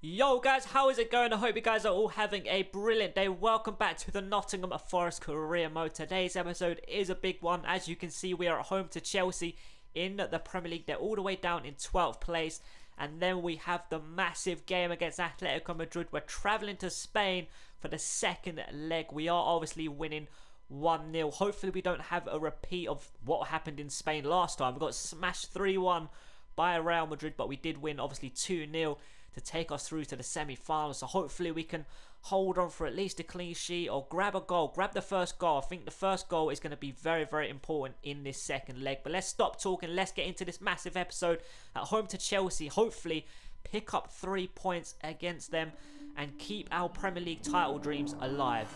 Yo guys, how is it going? I hope you guys are all having a brilliant day. Welcome back to the Nottingham Forest career mode. Today's episode is a big one. As you can see, we are at home to Chelsea in the Premier League. They're all the way down in 12th place. And then we have the massive game against Atletico Madrid. We're travelling to Spain for the second leg. We are obviously winning 1-0. Hopefully we don't have a repeat of what happened in Spain last time. We got smashed 3-1 by Real Madrid, but we did win obviously 2-0 to take us through to the semi-final. So hopefully we can hold on for at least a clean sheet or grab a goal, grab the first goal. I think the first goal is going to be very, very important in this second leg. But let's stop talking, let's get into this massive episode. At home to Chelsea, hopefully pick up 3 points against them and keep our Premier League title dreams alive.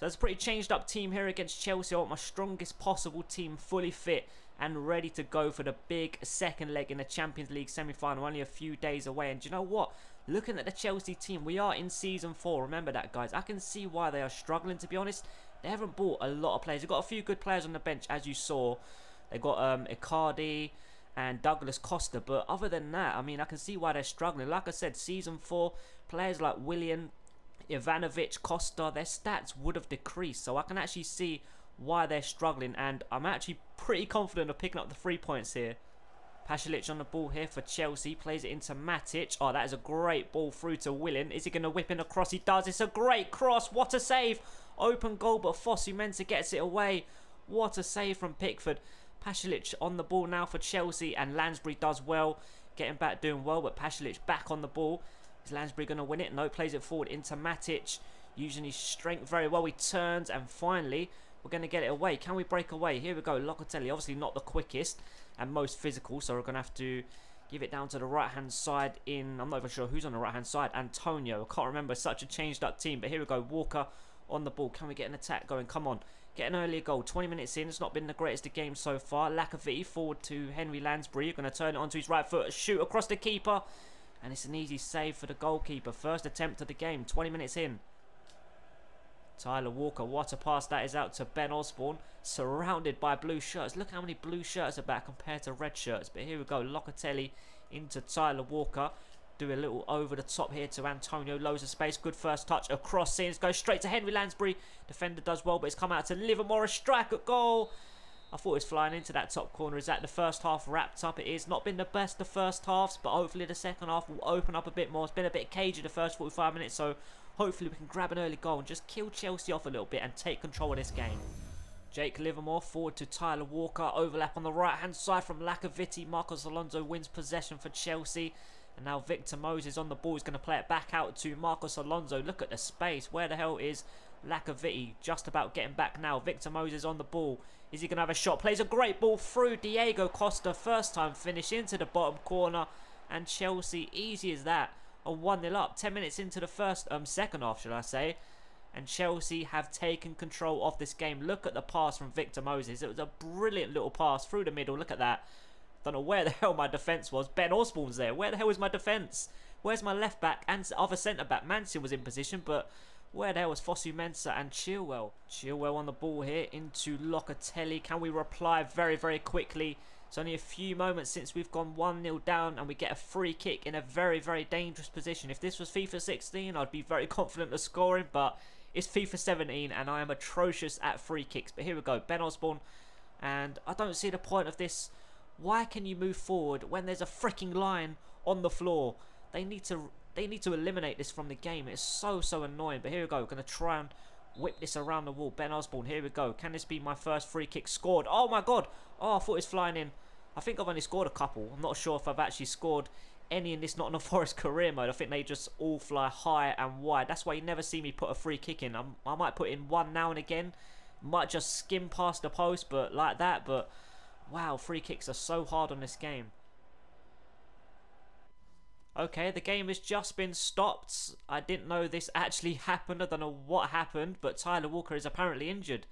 So that's a pretty changed up team here against Chelsea. I want my strongest possible team, fully fit and ready to go for the big second leg in the Champions League semi-final. Only a few days away. And do you know what? Looking at the Chelsea team, we are in Season 4. Remember that, guys. I can see why they are struggling, to be honest. They haven't bought a lot of players. They've got a few good players on the bench, as you saw. They've got Icardi and Douglas Costa. But other than that, I mean, I can see why they're struggling. Like I said, Season 4, players like Willian, Ivanovic, Costa, their stats would have decreased, so I can actually see why they're struggling, and I'm actually pretty confident of picking up the 3 points here. Paschalic on the ball here for Chelsea, plays it into Matic. Oh, that is a great ball through to Willian. Is he going to whip in a cross? He does. It's a great cross. What a save. Open goal, but Fosu-Mensah gets it away. What a save from Pickford. Paschalic on the ball now for Chelsea, and Lansbury does well, getting back, doing well, but Paschalic back on the ball. Is Lansbury going to win it? No, plays it forward into Matic. Using his strength very well. He turns and finally we're going to get it away. Can we break away? Here we go. Locatelli, obviously not the quickest and most physical, so we're going to have to give it down to the right-hand side in... I'm not even sure who's on the right-hand side. Antonio. I can't remember. Such a changed-up team. But here we go. Walker on the ball. Can we get an attack going? Come on. Get an earlier goal. 20 minutes in. It's not been the greatest of games so far. Lacazette forward to Henri Lansbury. You're going to turn it onto his right foot. Shoot across the keeper. And it's an easy save for the goalkeeper. First attempt of the game. 20 minutes in. Tyler Walker. What a pass that is out to Ben Osborne. Surrounded by blue shirts. Look how many blue shirts are back compared to red shirts. But here we go. Locatelli into Tyler Walker. Do a little over the top here to Antonio. Loads of space. Good first touch. Across scenes. Goes straight to Henri Lansbury. Defender does well, but it's come out to Livermore. A strike at goal. I thought it was flying into that top corner. Is that the first half wrapped up? It is. Not been the best of first halves, but hopefully the second half will open up a bit more. It's been a bit cagey the first 45 minutes, so hopefully we can grab an early goal and just kill Chelsea off a little bit and take control of this game. Jake Livermore forward to Tyler Walker. Overlap on the right-hand side from Lacazette. Marcos Alonso wins possession for Chelsea. And now Victor Moses on the ball is going to play it back out to Marcos Alonso. Look at the space. Where the hell is Lacazette? Just about getting back now. Victor Moses on the ball. Is he going to have a shot? Plays a great ball through Diego Costa. First time finish into the bottom corner. And Chelsea, easy as that. A 1-0 up. 10 minutes into the second half, should I say. And Chelsea have taken control of this game. Look at the pass from Victor Moses. It was a brilliant little pass through the middle. Look at that. Don't know where the hell my defence was. Ben Osborne's there. Where the hell is my defence? Where's my left back and other centre back? Manson was in position, but where the hell was Fosu-Mensah and Chilwell? Chilwell on the ball here into Locatelli. Can we reply very, very quickly? It's only a few moments since we've gone 1-0 down and we get a free kick in a very, very dangerous position. If this was FIFA 16, I'd be very confident of scoring, but it's FIFA 17 and I am atrocious at free kicks. But here we go, Ben Osborne. And I don't see the point of this. Why can you move forward when there's a freaking line on the floor? They need to eliminate this from the game. It's so annoying. But here we go. We're going to try and whip this around the wall. Ben Osborne, here we go. Can this be my first free kick scored? Oh my god. Oh, I thought it was flying in. I think I've only scored a couple. I'm not sure if I've actually scored any in this Nottingham Forest career mode. I think they just all fly high and wide. That's why you never see me put a free kick in. I might put in one now and again. Might just skim past the post, but like that. But wow, free kicks are so hard on this game. Okay, the game has just been stopped. I didn't know this actually happened. I don't know what happened, but Tyler Walker is apparently injured.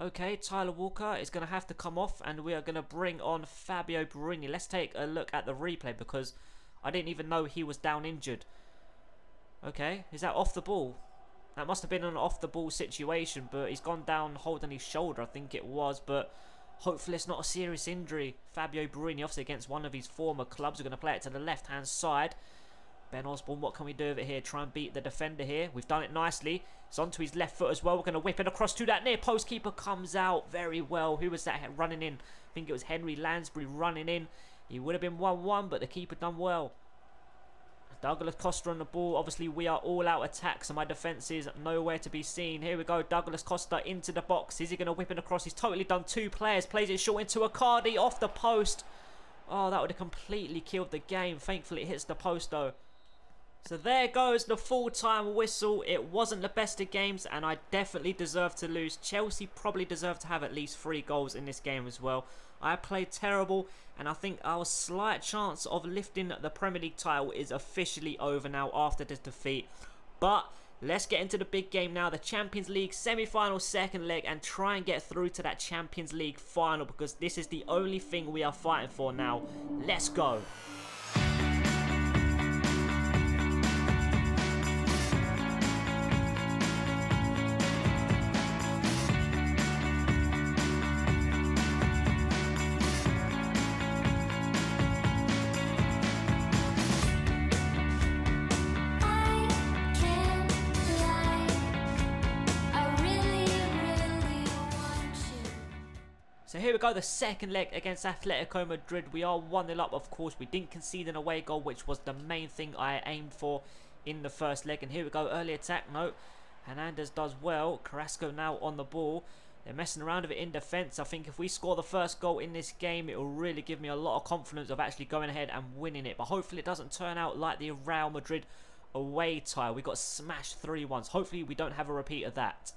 Okay, Tyler Walker is going to have to come off, and we are going to bring on Fabio Borini. Let's take a look at the replay, because I didn't even know he was down injured. Okay, is that off the ball? That must have been an off the ball situation, but he's gone down holding his shoulder, I think it was, but hopefully it's not a serious injury. Fabio Borini, obviously against one of his former clubs. We're going to play it to the left-hand side. Ben Osborne, what can we do over here? Try and beat the defender here. We've done it nicely. It's onto his left foot as well. We're going to whip it across to that near post. Keeper comes out very well. Who was that running in? I think it was Henri Lansbury running in. He would have been 1-1, but the keeper done well. Douglas Costa on the ball. Obviously, we are all out attack, so my defence is nowhere to be seen. Here we go. Douglas Costa into the box. Is he going to whip it across? He's totally done two players. Plays it short into Icardi off the post. Oh, that would have completely killed the game. Thankfully, it hits the post, though. So there goes the full-time whistle. It wasn't the best of games, and I definitely deserve to lose. Chelsea probably deserve to have at least 3 goals in this game as well. I played terrible, and I think our slight chance of lifting the Premier League title is officially over now after this defeat. But let's get into the big game now, the Champions League semi-final second leg, and try and get through to that Champions League final, because this is the only thing we are fighting for now. Let's go. So here we go, the second leg against Atletico Madrid. We are 1-0 up, of course. We didn't concede an away goal, which was the main thing I aimed for in the first leg. And here we go, early attack. No, Hernandez does well. Carrasco now on the ball. They're messing around with it in defence. I think if we score the first goal in this game, it will really give me a lot of confidence of actually going ahead and winning it. But hopefully it doesn't turn out like the Real Madrid away tie. We got smashed 3-1. Hopefully we don't have a repeat of that.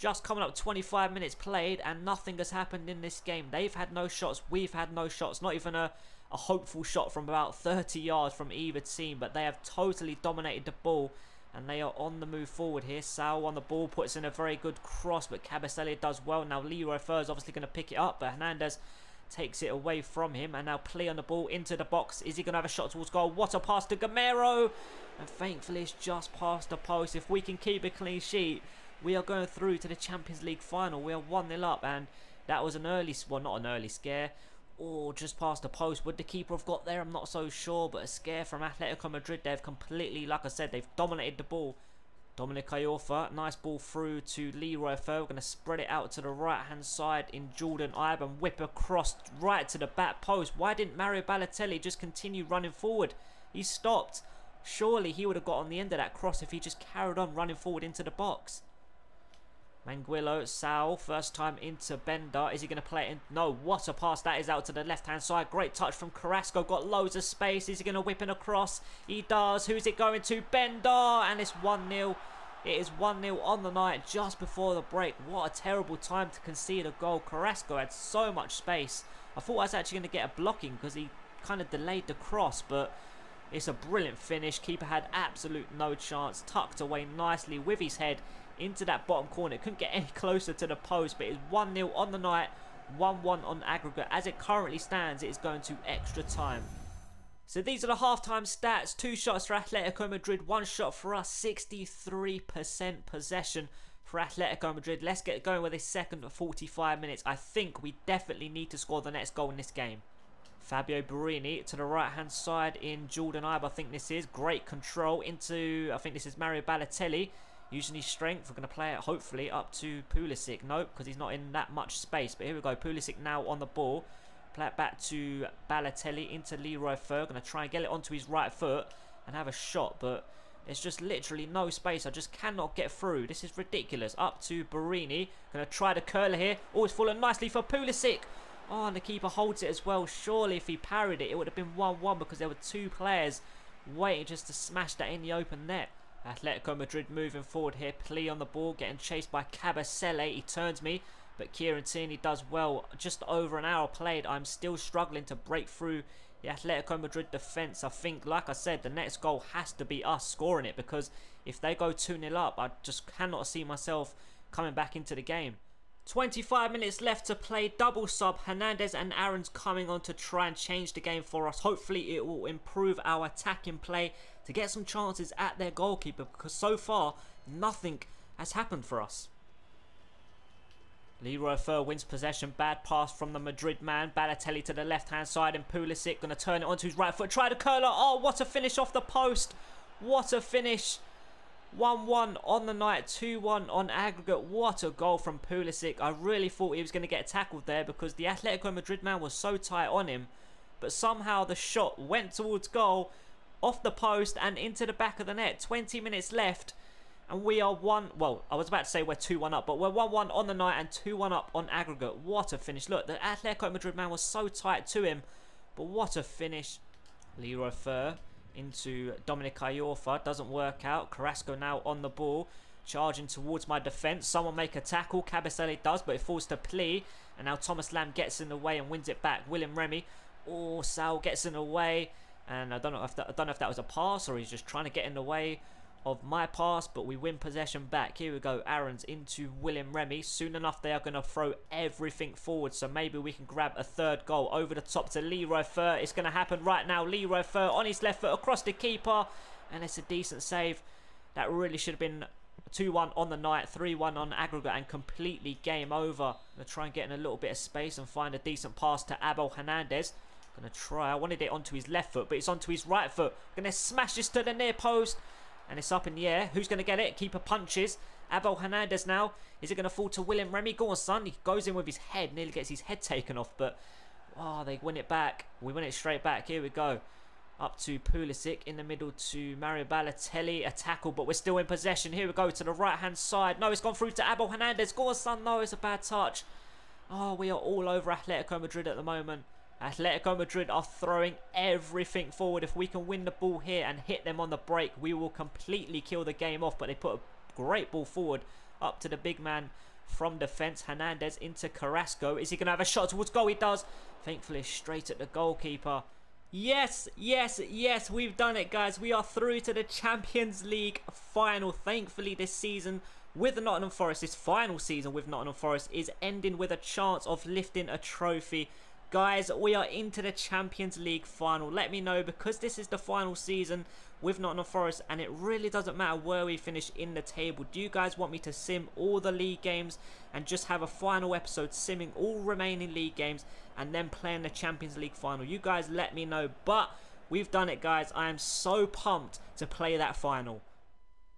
Just coming up, 25 minutes played, and nothing has happened in this game. They've had no shots, we've had no shots, not even a hopeful shot from about 30 yards from either team, but they have totally dominated the ball, and they are on the move forward here. Sal on the ball, puts in a very good cross, but Cabasele does well. Now Leroy Fer is obviously going to pick it up, but Hernandez takes it away from him, and now play on the ball into the box. Is he going to have a shot towards goal? What a pass to Gamero! And thankfully it's just past the post. If we can keep a clean sheet, we are going through to the Champions League final. We are 1-0 up, and that was an early, well, not an early scare. Oh, just past the post. Would the keeper have got there? I'm not so sure, but a scare from Atletico Madrid. They've completely, like I said, they've dominated the ball. Dominic Iorfa, nice ball through to Leroy Fer. We're going to spread it out to the right-hand side in Jordan Ibe and whip across right to the back post. Why didn't Mario Balotelli just continue running forward? He stopped. Surely he would have got on the end of that cross if he just carried on running forward into the box. Manguillo, Sal, first time into Bender. Is he going to play it in? No, what a pass. That is out to the left-hand side. Great touch from Carrasco. Got loads of space. Is he going to whip it across? He does. Who's it going to? Bender! And it's 1-0. It is 1-0 on the night just before the break. What a terrible time to concede a goal. Carrasco had so much space. I thought I was actually going to get a blocking because he kind of delayed the cross, but it's a brilliant finish. Keeper had absolute no chance. Tucked away nicely with his head into that bottom corner. It couldn't get any closer to the post, but it's 1-0 on the night, 1-1 on aggregate. As it currently stands, it is going to extra time. So these are the half-time stats. 2 shots for Atletico Madrid, 1 shot for us, 63% possession for Atletico Madrid. Let's get going with this second 45 minutes. I think we definitely need to score the next goal in this game. Fabio Borini to the right-hand side in Jordan Ibe, I think this is. Great control into, I think this is Mario Balotelli. Using his strength, we're going to play it, hopefully, up to Pulisic. Nope, because he's not in that much space. But here we go, Pulisic now on the ball. Play it back to Balotelli, into Leroy Fer. Going to try and get it onto his right foot and have a shot. But there's just literally no space. I just cannot get through. This is ridiculous. Up to Borini. Going to try the curler here. Oh, it's fallen nicely for Pulisic. Oh, and the keeper holds it as well. Surely, if he parried it, it would have been 1-1 because there were 2 players waiting just to smash that in the open net. Atletico Madrid moving forward here. Plea on the ball, getting chased by Cabasele. He turns me, but Chiarantini does well. Just over an hour played. I'm still struggling to break through the Atletico Madrid defence. I think, like I said, the next goal has to be us scoring it, because if they go 2-0 up, I just cannot see myself coming back into the game. 25 minutes left to play, double sub, Hernandez and Aaron's coming on to try and change the game for us. Hopefully it will improve our attacking play to get some chances at their goalkeeper, because so far nothing has happened for us. Leroy Fer wins possession, bad pass from the Madrid man, Balotelli to the left hand side, and Pulisic going to turn it onto his right foot, try to curler, oh what a finish off the post, what a finish. 1-1 on the night, 2-1 on aggregate. What a goal from Pulisic. I really thought he was going to get tackled there because the Atletico Madrid man was so tight on him, but somehow the shot went towards goal, off the post and into the back of the net. 20 minutes left and we are 1, well I was about to say we're 2-1 up, but we're 1-1 on the night and 2-1 up on aggregate. What a finish. Look, the Atletico Madrid man was so tight to him, but what a finish. Leroy Fer into Dominic Iorfa, doesn't work out. Carrasco now on the ball, charging towards my defence. Someone make a tackle, Cabasele does, but it falls to Pli, and now Thomas Lamb gets in the way and wins it back. William Remy, oh Sal gets in the way, and I don't know if that was a pass or he's just trying to get in the way of my pass, but we win possession back. Here we go, Aaron's into William Remy. Soon enough they are going to throw everything forward, so maybe we can grab a third goal. Over the top to Leroy Fer, it's going to happen right now. Leroy Fer on his left foot across the keeper, and it's a decent save. That really should have been 2-1 on the night, 3-1 on aggregate, and completely game over. Going to try and get in a little bit of space and find a decent pass to Abel Hernandez. Going to try, I wanted it onto his left foot, but it's onto his right foot. Going to smash this to the near post, and it's up in the air. Who's going to get it? Keeper punches. Abel Hernandez now. Is it going to fall to William Remy? Go on, son. He goes in with his head. Nearly gets his head taken off. But, oh, they win it back. We win it straight back. Here we go. Up to Pulisic. In the middle to Mario Balotelli. A tackle, but we're still in possession. Here we go to the right-hand side. No, it's gone through to Abel Hernandez. Go on, son. No, it's a bad touch. Oh, we are all over Atletico Madrid at the moment. Atletico Madrid are throwing everything forward. If we can win the ball here and hit them on the break, we will completely kill the game off. But they put a great ball forward, up to the big man from defence. Hernandez into Carrasco. Is he going to have a shot towards goal? He does. Thankfully, straight at the goalkeeper. Yes, yes, yes, we've done it, guys. We are through to the Champions League final. Thankfully, this season with Nottingham Forest, this final season with Nottingham Forest, is ending with a chance of lifting a trophy. Guys, we are into the Champions League final. Let me know, because this is the final season with Nottingham Forest and it really doesn't matter where we finish in the table. Do you guys want me to sim all the league games and just have a final episode simming all remaining league games and then playing the Champions League final? You guys let me know, but we've done it, guys. I am so pumped to play that final.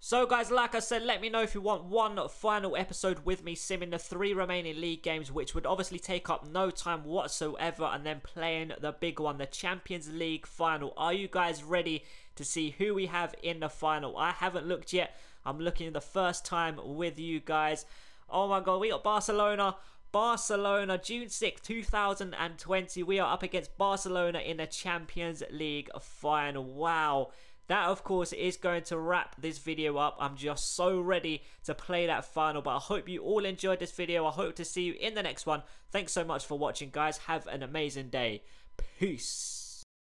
So guys, like I said, let me know if you want one final episode with me simming the 3 remaining league games, which would obviously take up no time whatsoever, and then playing the big one, the Champions League final. Are you guys ready to see who we have in the final? I haven't looked yet. I'm looking the first time with you guys. Oh my god, we got Barcelona, June 6, 2020. We are up against Barcelona in the Champions League final. Wow. That, of course, is going to wrap this video up. I'm just so ready to play that final, but I hope you all enjoyed this video. I hope to see you in the next one. Thanks so much for watching, guys. Have an amazing day. Peace.